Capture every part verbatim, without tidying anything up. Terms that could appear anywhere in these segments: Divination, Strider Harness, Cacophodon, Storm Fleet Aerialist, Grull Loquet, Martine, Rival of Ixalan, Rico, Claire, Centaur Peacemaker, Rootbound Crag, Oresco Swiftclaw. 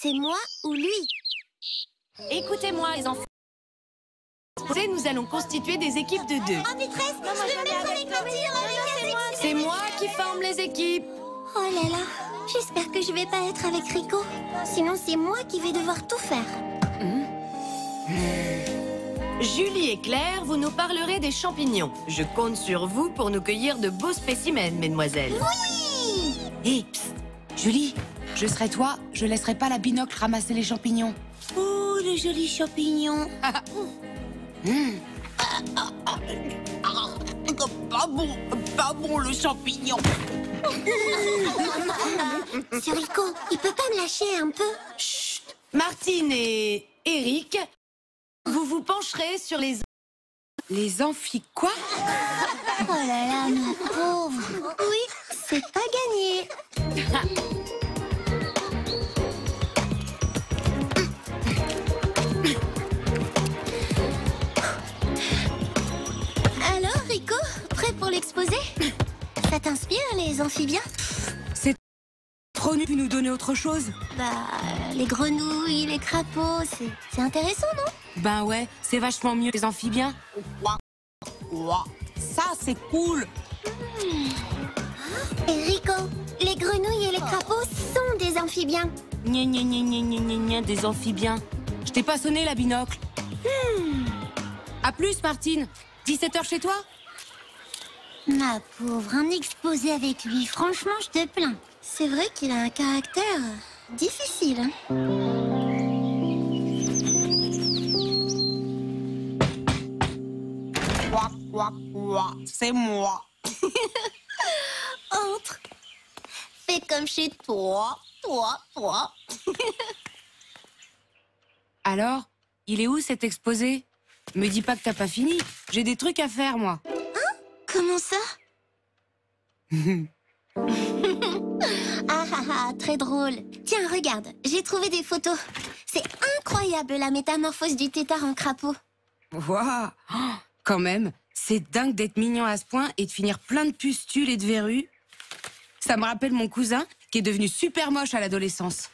C'est moi ou lui? Écoutez-moi, les enfants. Nous allons constituer des équipes de deux. Oh, maîtresse, non, je vais mettre avec Martine. C'est moi qui forme les équipes. Oh là là, j'espère que je vais pas être avec Rico. Sinon, c'est moi qui vais devoir tout faire. Mmh. Mmh. Julie et Claire, vous nous parlerez des champignons. Je compte sur vous pour nous cueillir de beaux spécimens, mesdemoiselles. Oui! Hé, hey, Julie, je serai toi, je laisserai pas la binocle ramasser les champignons. Oh, les jolis champignons. Mmh. Pas bon, pas bon le champignon. C'est Rico, il peut pas me lâcher un peu? Chut. Martine et Eric, vous vous pencherez sur les... Les amphis quoi? Oh là là, mon pauvre. Oui, c'est pas gagné. L'exposé? Ça t'inspire, les amphibiens? C'est trop nul de nous donner autre chose. Bah, les grenouilles, les crapauds, c'est intéressant, non? Ben ouais, c'est vachement mieux, les amphibiens. Ça, c'est cool. Mmh. Et Rico, les grenouilles et les crapauds sont des amphibiens. Gna gna gna gna gna gna, des amphibiens. Je t'ai pas sonné la binocle. Mmh. À plus, Martine. dix-sept heures chez toi? Ma pauvre, un exposé avec lui, franchement, je te plains. C'est vrai qu'il a un caractère difficile. Hein? Ouah, ouah, ouah, c'est moi. Entre. Fais comme chez toi, toi, toi. Alors, il est où cet exposé? Me dis pas que t'as pas fini, j'ai des trucs à faire, moi. Comment ça? Ah ah ah, très drôle. Tiens, regarde, j'ai trouvé des photos. C'est incroyable la métamorphose du tétard en crapaud. Waouh, quand même, c'est dingue d'être mignon à ce point et de finir plein de pustules et de verrues. Ça me rappelle mon cousin qui est devenu super moche à l'adolescence.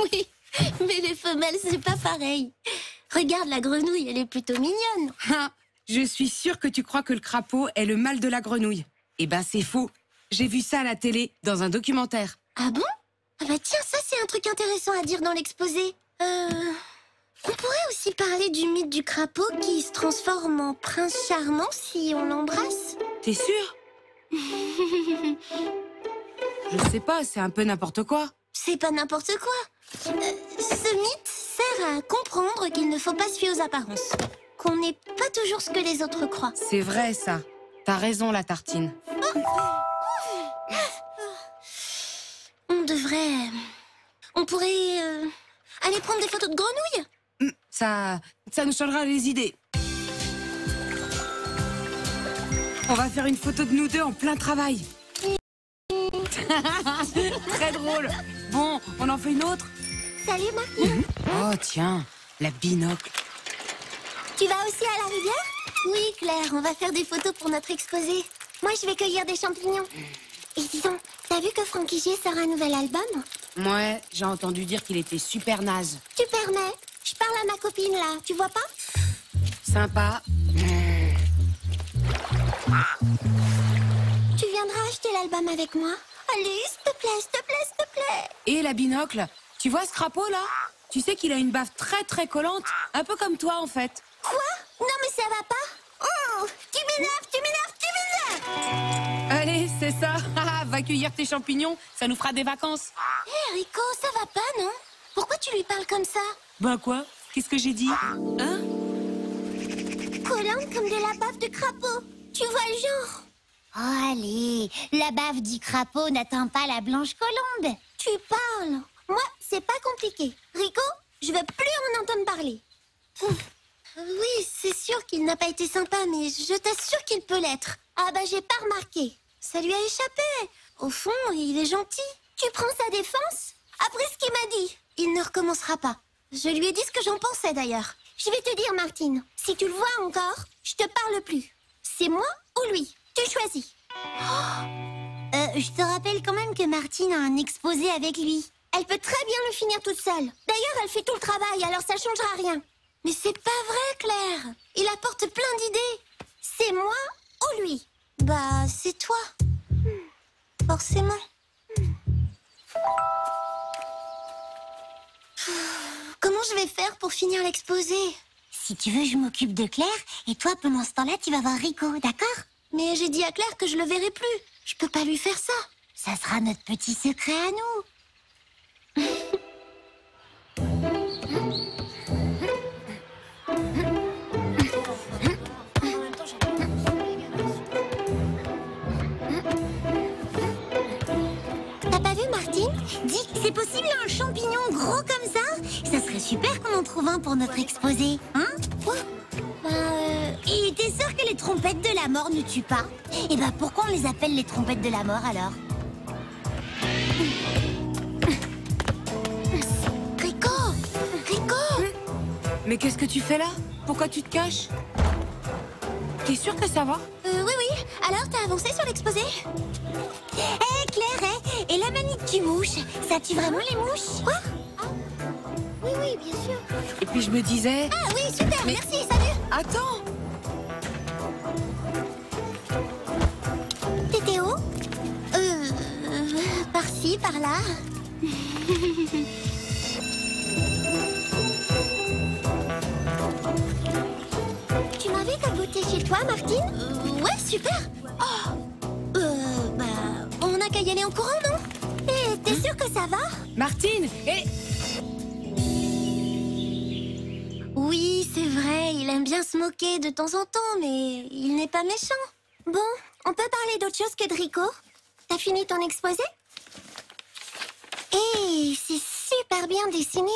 Oui, mais les femelles, c'est pas pareil. Regarde, la grenouille, elle est plutôt mignonne. Je suis sûre que tu crois que le crapaud est le mâle de la grenouille. Eh ben, c'est faux. J'ai vu ça à la télé, dans un documentaire. Ah bon? Ah bah tiens, ça, c'est un truc intéressant à dire dans l'exposé. Euh... On pourrait aussi parler du mythe du crapaud qui se transforme en prince charmant si on l'embrasse. T'es sûre? Je sais pas, c'est un peu n'importe quoi. C'est pas n'importe quoi. Euh, ce mythe sert à comprendre qu'il ne faut pas se fier aux apparences. Qu'on n'est pas toujours ce que les autres croient. C'est vrai, ça. T'as raison, la tartine. On devrait... On pourrait... Euh, aller prendre des photos de grenouilles. Ça... ça nous changera les idées. On va faire une photo de nous deux en plein travail. Très drôle. Bon, on en fait une autre. Salut, Martine. Oh, tiens, la binocle. Tu vas aussi à la rivière? Oui, Claire, on va faire des photos pour notre exposé. Moi, je vais cueillir des champignons. Et dis donc, t'as vu que Frankie G sort un nouvel album? Ouais, j'ai entendu dire qu'il était super naze. Tu permets? Je parle à ma copine, là, tu vois pas? Sympa. Tu viendras acheter l'album avec moi? Allez, s'il te te plaît, s'il te plaît, s'il te plaît. Et la binocle, tu vois ce crapaud là? Tu sais qu'il a une baffe très très collante, un peu comme toi en fait. Quoi? Non mais ça va pas. Oh, tu m'énerves, tu m'énerves, tu m'énerves. Allez, c'est ça. Va cueillir tes champignons, ça nous fera des vacances. Hé hey, Rico, ça va pas non? Pourquoi tu lui parles comme ça? Ben quoi? Qu'est-ce que j'ai dit? Hein? Collante comme de la baffe de crapaud. Tu vois le genre? Oh allez, la baffe du crapaud n'attend pas la blanche colombe. Tu parles. Moi, c'est pas compliqué. Rico, je veux plus en entendre parler. Oui, c'est sûr qu'il n'a pas été sympa, mais je t'assure qu'il peut l'être. Ah bah j'ai pas remarqué. Ça lui a échappé. Au fond, il est gentil. Tu prends sa défense? Après ce qu'il m'a dit, il ne recommencera pas. Je lui ai dit ce que j'en pensais d'ailleurs. Je vais te dire, Martine, si tu le vois encore, je te parle plus. C'est moi ou lui? Tu choisis. Oh euh, je te rappelle quand même que Martine a un exposé avec lui. Elle peut très bien le finir toute seule. D'ailleurs, elle fait tout le travail, alors ça changera rien. Mais c'est pas vrai, Claire. Il apporte plein d'idées. C'est moi ou lui? Bah, c'est toi. Hmm. Forcément. Hmm. Comment je vais faire pour finir l'exposé? Si tu veux, je m'occupe de Claire. Et toi, pendant ce temps-là, tu vas voir Rico, d'accord? Mais j'ai dit à Claire que je le verrai plus. Je peux pas lui faire ça. Ça sera notre petit secret à nous. T'as pas vu, Martine? Dis, c'est possible un champignon gros comme ça? Ça serait super qu'on en trouve un pour notre exposé, hein? Quoi? Euh... Et t'es sûr que les trompettes de la mort ne tuent pas? Et bah pourquoi on les appelle les trompettes de la mort alors? Rico! Rico! Mais qu'est-ce que tu fais là? Pourquoi tu te caches? T'es sûr que ça va? Euh, oui, oui. Alors, t'as avancé sur l'exposé? Hé, hey, Claire, hey. Et la manip qui mouche, ça tue vraiment les mouches? Quoi? Oui, oui, bien sûr. Et puis je me disais... Ah oui, super, mais... merci, salut. Attends. T'étais où? Euh... euh Par-ci, par-là. Tu m'invites à goûter chez toi, Martine? euh, Ouais, super. Oh. Euh... Bah... On n'a qu'à y aller en courant, non? Et t'es hum? sûre que ça va? Martine, et... Oui, c'est vrai, il aime bien se moquer de temps en temps, mais il n'est pas méchant. Bon, on peut parler d'autre chose que de Rico? T'as fini ton exposé? Hé, c'est super bien dessiné.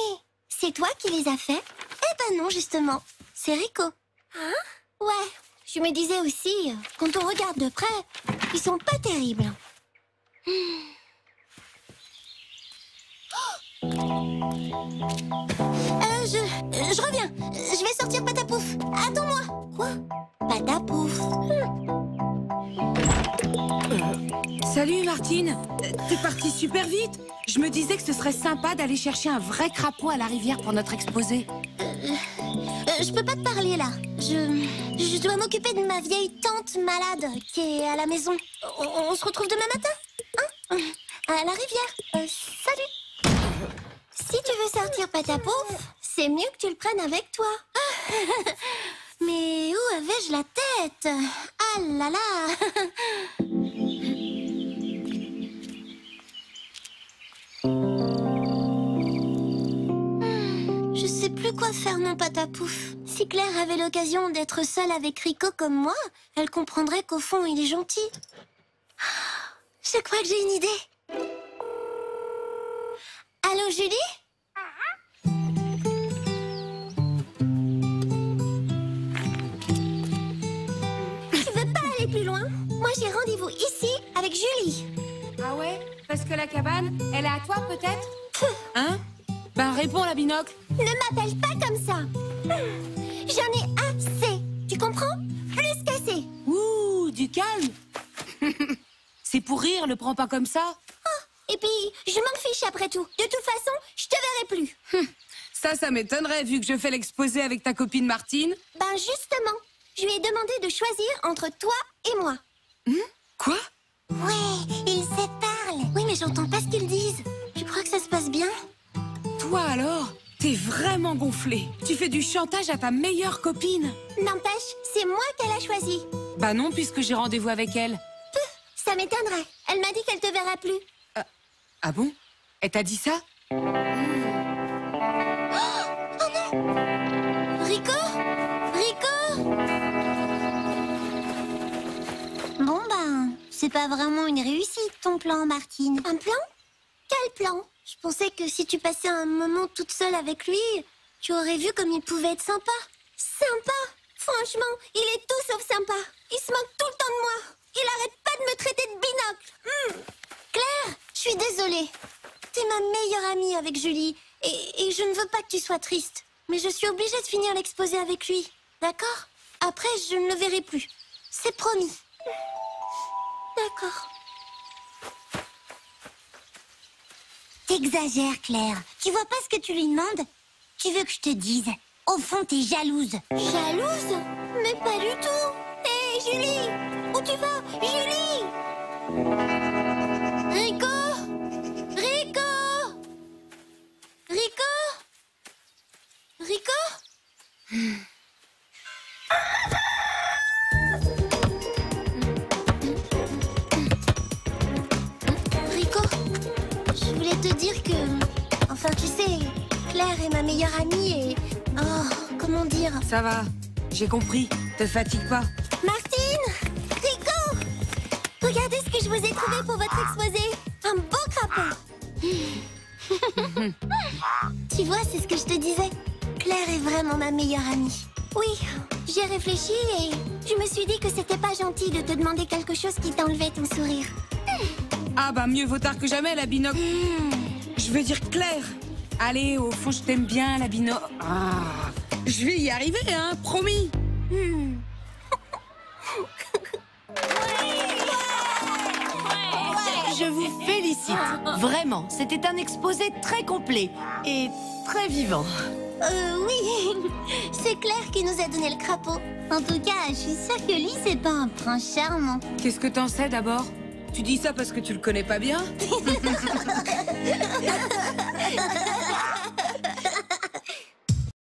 C'est toi qui les as faits? Eh ben non, justement, c'est Rico. Hein? Ouais, je me disais aussi, quand on regarde de près, ils sont pas terribles. Hmm. Euh, je... je reviens. Je vais sortir Patapouf. Attends-moi. Quoi? Patapouf. Hmm. Salut, Martine. T'es partie super vite. Je me disais que ce serait sympa d'aller chercher un vrai crapaud à la rivière pour notre exposé. Euh, euh, je peux pas te parler, là. Je... je dois m'occuper de ma vieille tante malade qui est à la maison. On, on se retrouve demain matin? Hein? À la rivière. Euh, salut. Si tu veux sortir Patapouf, c'est mieux que tu le prennes avec toi. Mais où avais-je la tête? Ah là là. Je sais plus quoi faire mon Patapouf. Si Claire avait l'occasion d'être seule avec Rico comme moi, elle comprendrait qu'au fond il est gentil. Je crois que j'ai une idée. Allô, Julie? Tu veux pas aller plus loin? Moi, j'ai rendez-vous ici avec Julie. Ah ouais? Parce que la cabane, elle est à toi, peut-être? Hein? Ben, réponds, la binocle. Ne m'appelle pas comme ça. J'en ai assez. Tu comprends? Plus qu'assez. Ouh, du calme. C'est pour rire, ne prends pas comme ça. Et puis, je m'en fiche après tout. De toute façon, je te verrai plus. Ça, ça m'étonnerait vu que je fais l'exposé avec ta copine Martine. Ben justement, je lui ai demandé de choisir entre toi et moi. Hum? Quoi? Ouais, ils se parlent. Oui, mais j'entends pas ce qu'ils disent. Tu crois que ça se passe bien? Toi alors? T'es vraiment gonflée. Tu fais du chantage à ta meilleure copine. N'empêche, c'est moi qu'elle a choisi. Bah non, puisque j'ai rendez-vous avec elle. Pff, ça m'étonnerait. Elle m'a dit qu'elle te verra plus. Euh, ah bon? Elle t'a dit ça? Mmh. Oh, oh non! Rico? Rico? Bon ben, c'est pas vraiment une réussite ton plan, Martine. Un plan? Quel plan? Je pensais que si tu passais un moment toute seule avec lui, tu aurais vu comme il pouvait être sympa. Sympa? Franchement, il est tout sauf sympa. Il se moque tout le temps de moi. Il arrête pas de me traiter de binocle. Mmh. Claire, je suis désolée. T'es ma meilleure amie avec Julie. Et, et je ne veux pas que tu sois triste. Mais je suis obligée de finir l'exposé avec lui. D'accord? Après, je ne le verrai plus. C'est promis. D'accord. T'exagères, Claire. Tu vois pas ce que tu lui demandes? Tu veux que je te dise? Au fond, t'es jalouse. Jalouse? Mais pas du tout. Hé, hey, Julie! Où tu vas? Julie! Rico! Rico! Rico! Rico? Hmm. Te dire que... Enfin, tu sais, Claire est ma meilleure amie et... Oh, comment dire... Ça va, j'ai compris. Te fatigue pas. Martine! Rico! Regardez ce que je vous ai trouvé pour votre exposé. Un beau crapaud. Tu vois, c'est ce que je te disais. Claire est vraiment ma meilleure amie. Oui, j'ai réfléchi et je me suis dit que c'était pas gentil de te demander quelque chose qui t'enlevait ton sourire. Ah bah mieux vaut tard que jamais, la binoc... Mmh. Je veux dire Claire. Allez, au fond, je t'aime bien, la binoc... Ah, je vais y arriver, hein, promis. Mmh. Je vous félicite. Vraiment, c'était un exposé très complet et très vivant. Euh, oui. C'est Claire qui nous a donné le crapaud. En tout cas, je suis sûre que lui, c'est pas un prince charmant. Qu'est-ce que t'en sais d'abord? Tu dis ça parce que tu le connais pas bien?